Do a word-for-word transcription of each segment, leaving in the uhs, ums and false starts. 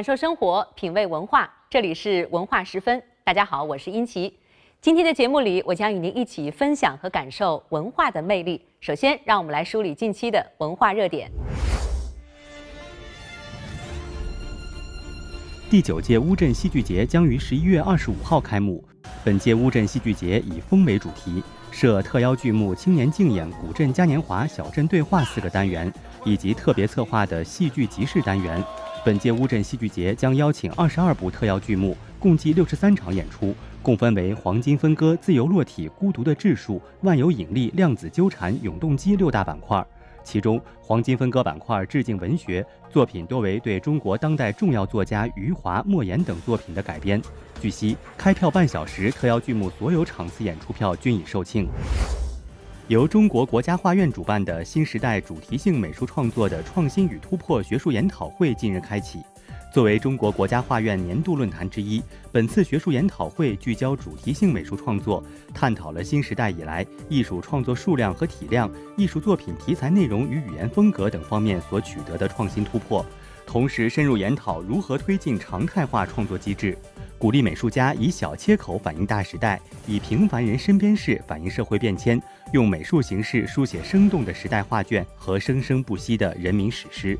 感受生活，品味文化，这里是文化十分。大家好，我是殷琦。今天的节目里，我将与您一起分享和感受文化的魅力。首先，让我们来梳理近期的文化热点。第九届乌镇戏剧节将于十一月二十五号开幕。本届乌镇戏剧节以“风”为主题，设特邀剧目青年竞演、古镇嘉年华、小镇对话四个单元，以及特别策划的戏剧集市单元。本届乌镇戏剧节将邀请二十二部特邀剧目，共计六十三场演出，共分为黄金分割、自由落体、孤独的质数、万有引力、量子纠缠、永动机六大板块。其中，黄金分割板块致敬文学作品多为对中国当代重要作家余华、莫言等作品的改编。据悉，开票半小时，特邀剧目所有场次演出票均已售罄。由中国国家画院主办的新时代主题性美术创作的创新与突破学术研讨会近日开启。作为中国国家画院年度论坛之一，本次学术研讨会聚焦主题性美术创作，探讨了新时代以来艺术创作数量和体量、艺术作品题材内容与语言风格等方面所取得的创新突破，同时深入研讨如何推进常态化创作机制，鼓励美术家以小切口反映大时代，以平凡人身边事反映社会变迁，用美术形式书写生动的时代画卷和生生不息的人民史诗。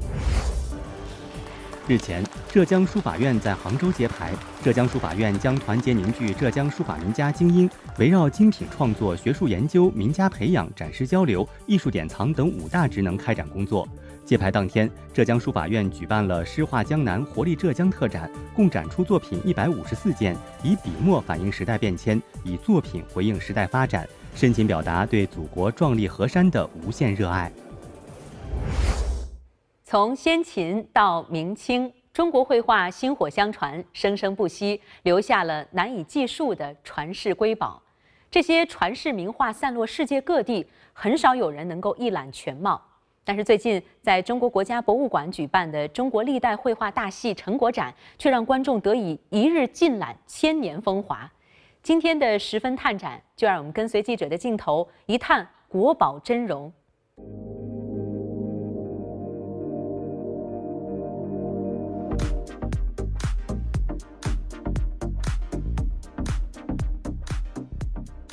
日前，浙江书法院在杭州揭牌。浙江书法院将团结凝聚浙江书法名家精英，围绕精品创作、学术研究、名家培养、展示交流、艺术典藏等五大职能开展工作。揭牌当天，浙江书法院举办了“诗画江南，活力浙江”特展，共展出作品一百五十四件，以笔墨反映时代变迁，以作品回应时代发展，深情表达对祖国壮丽河山的无限热爱。从先秦到明清，中国绘画薪火相传，生生不息，留下了难以计数的传世瑰宝。这些传世名画散落世界各地，很少有人能够一览全貌。但是最近，在中国国家博物馆举办的中国历代绘画大系成果展，却让观众得以一日尽览千年风华。今天的十分探展，就让我们跟随记者的镜头，一探国宝真容。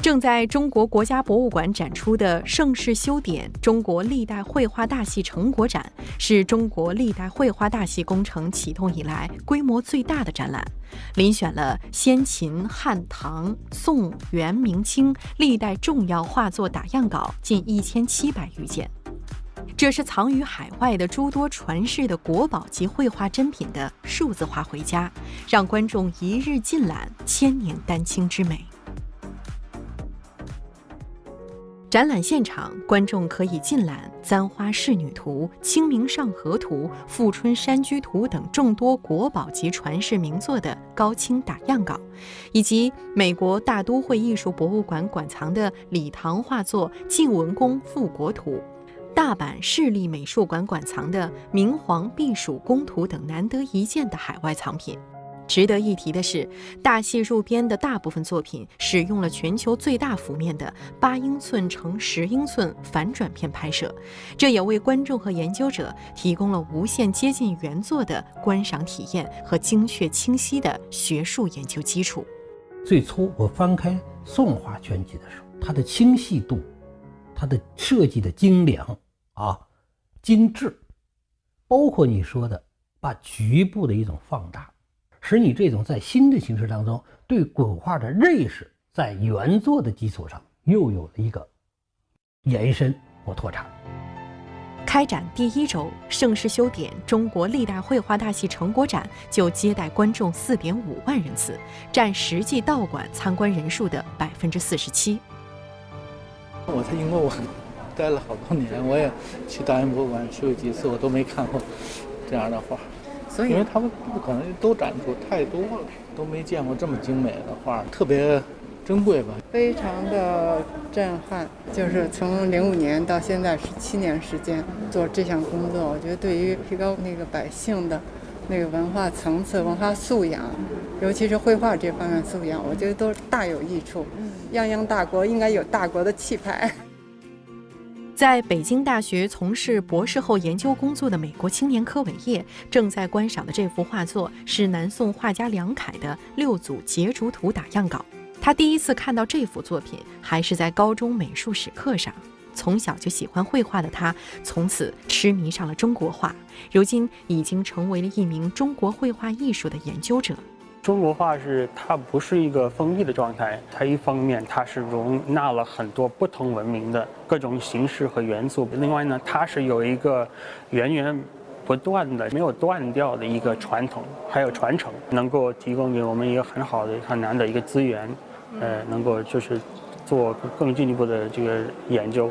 正在中国国家博物馆展出的《盛世修典：中国历代绘画大系成果展》是中国历代绘画大系工程启动以来规模最大的展览，遴选了先秦、汉、唐、宋、元、明清历代重要画作打样稿近一千七百余件。这是藏于海外的诸多传世的国宝及绘画珍品的数字化回家，让观众一日尽览千年丹青之美。展览现场，观众可以尽览《簪花仕女图》《清明上河图》《富春山居图》等众多国宝级传世名作的高清打样稿，以及美国大都会艺术博物馆馆藏的李唐画作《晋文公复国图》、大阪市立美术馆馆藏的《明皇避暑宫图》等难得一见的海外藏品。值得一提的是，大系入编的大部分作品使用了全球最大幅面的八英寸乘十英寸反转片拍摄，这也为观众和研究者提供了无限接近原作的观赏体验和精确清晰的学术研究基础。最初我翻开宋画全集的时候，它的清晰度，它的设计的精良啊、精致，包括你说的把局部的一种放大，使你这种在新的形式当中对古画的认识，在原作的基础上又有了一个延伸和拓展。开展第一周，《盛世修典：中国历代绘画大系成果展》就接待观众四点五万人次，占实际到馆参观人数的百分之四十七。我在英国我待了好多年，我也去大英博物馆去过几次，我都没看过这样的画。所以因为他们不可能都展出，太多了，都没见过这么精美的画，特别珍贵吧。非常的震撼，就是从零五年到现在十七年时间做这项工作，我觉得对于提高那个百姓的那个文化层次、文化素养，尤其是绘画这方面素养，我觉得都大有益处。泱泱大国应该有大国的气派。在北京大学从事博士后研究工作的美国青年柯伟业正在观赏的这幅画作是南宋画家梁楷的六组截竹图打样稿。他第一次看到这幅作品还是在高中美术史课上。从小就喜欢绘画的他，从此痴迷上了中国画，如今已经成为了一名中国绘画艺术的研究者。中国画是它不是一个封闭的状态，它一方面它是容纳了很多不同文明的各种形式和元素，另外呢，它是有一个源源不断的、没有断掉的一个传统，还有传承，能够提供给我们一个很好的、很难的一个资源，呃，能够就是做更进一步的这个研究。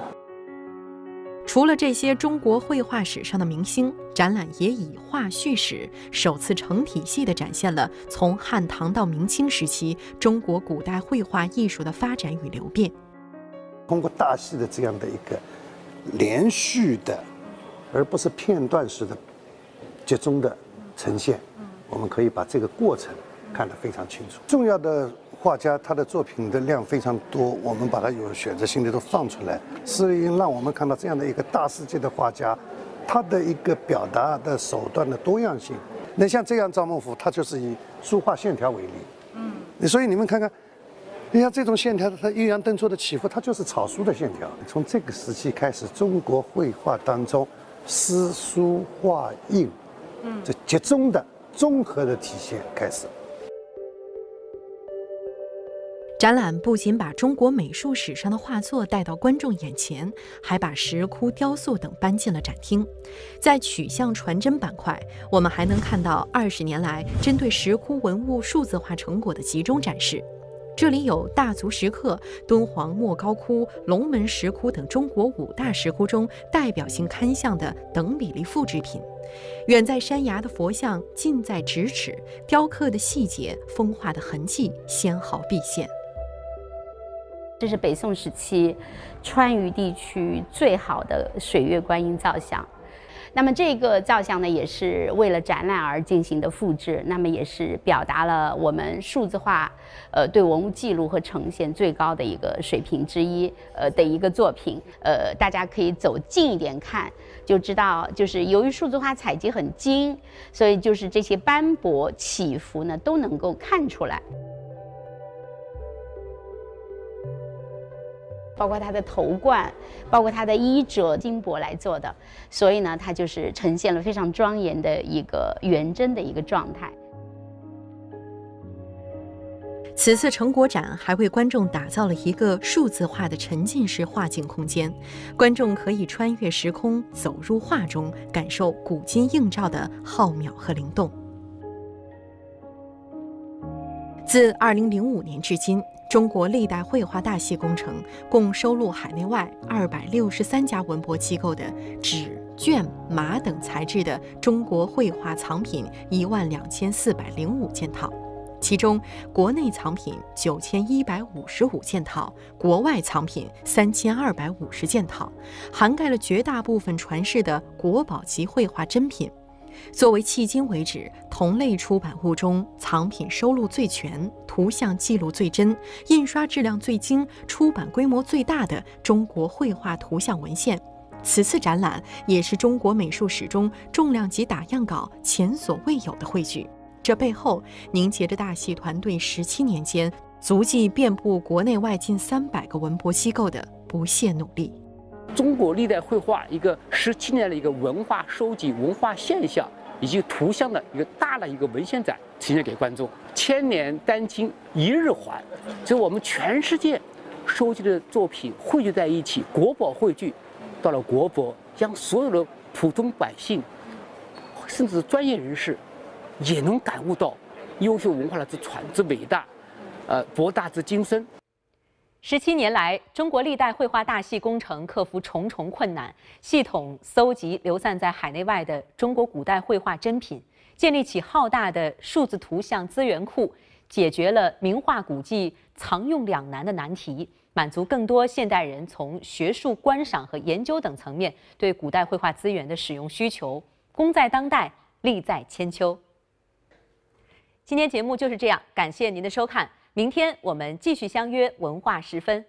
除了这些中国绘画史上的明星，展览也以画叙史首次成体系地展现了从汉唐到明清时期中国古代绘画艺术的发展与流变。通过大系的这样的一个连续的，而不是片段式的、集中的呈现，我们可以把这个过程看得非常清楚。重要的画家他的作品的量非常多，我们把它有选择性的都放出来，是让我们看到这样的一个大世界的画家，他的一个表达的手段的多样性。那像这样赵孟頫，他就是以书画线条为例，嗯，所以你们看看，你像这种线条，它抑扬顿挫的起伏，它就是草书的线条。从这个时期开始，中国绘画当中，诗、书、画、印，嗯，这集中的、综合的体现开始。展览不仅把中国美术史上的画作带到观众眼前，还把石窟、雕塑等搬进了展厅。在取像传真板块，我们还能看到二十年来针对石窟文物数字化成果的集中展示。这里有大足石刻、敦煌莫高窟、龙门石窟等中国五大石窟中代表性龛像的等比例复制品。远在山崖的佛像近在咫尺，雕刻的细节、风化的痕迹纤毫毕现。这是北宋时期川渝地区最好的水月观音造像，那么这个造像呢，也是为了展览而进行的复制，那么也是表达了我们数字化呃对文物记录和呈现最高的一个水平之一呃的一个作品。呃大家可以走近一点看就知道，就是由于数字化采集很精，所以就是这些斑驳起伏呢都能够看出来，包括他的头冠，包括他的衣着，金箔来做的，所以呢，它就是呈现了非常庄严的一个圆真的一个状态。此次成果展还为观众打造了一个数字化的沉浸式画境空间，观众可以穿越时空，走入画中，感受古今映照的浩渺和灵动。自二零零五年至今，中国历代绘画大系工程共收录海内外二百六十三家文博机构的纸、绢、麻等材质的中国绘画藏品一万两千四百零五件套，其中国内藏品九千一百五十五件套，国外藏品三千二百五十件套，涵盖了绝大部分传世的国宝级绘画珍品。作为迄今为止同类出版物中藏品收录最全、图像记录最真、印刷质量最精、出版规模最大的中国绘画图像文献，此次展览也是中国美术史中重量级打样稿前所未有的汇聚。这背后凝结着大系团队十七年间足迹遍布国内外近三百个文博机构的不懈努力。中国历代绘画一个十七年的一个文化收集、文化现象以及图像的一个大的一个文献展呈现给观众。千年丹青一日还，所以我们全世界收集的作品汇聚在一起，国宝汇聚到了国博，让所有的普通百姓甚至专业人士也能感悟到优秀文化的之传之伟大，呃，博大之精深。十七年来，中国历代绘画大系工程克服重重困难，系统搜集流散在海内外的中国古代绘画珍品，建立起浩大的数字图像资源库，解决了名画古迹藏用两难的难题，满足更多现代人从学术观赏和研究等层面对古代绘画资源的使用需求。功在当代，利在千秋。今天节目就是这样，感谢您的收看。明天我们继续相约文化十分。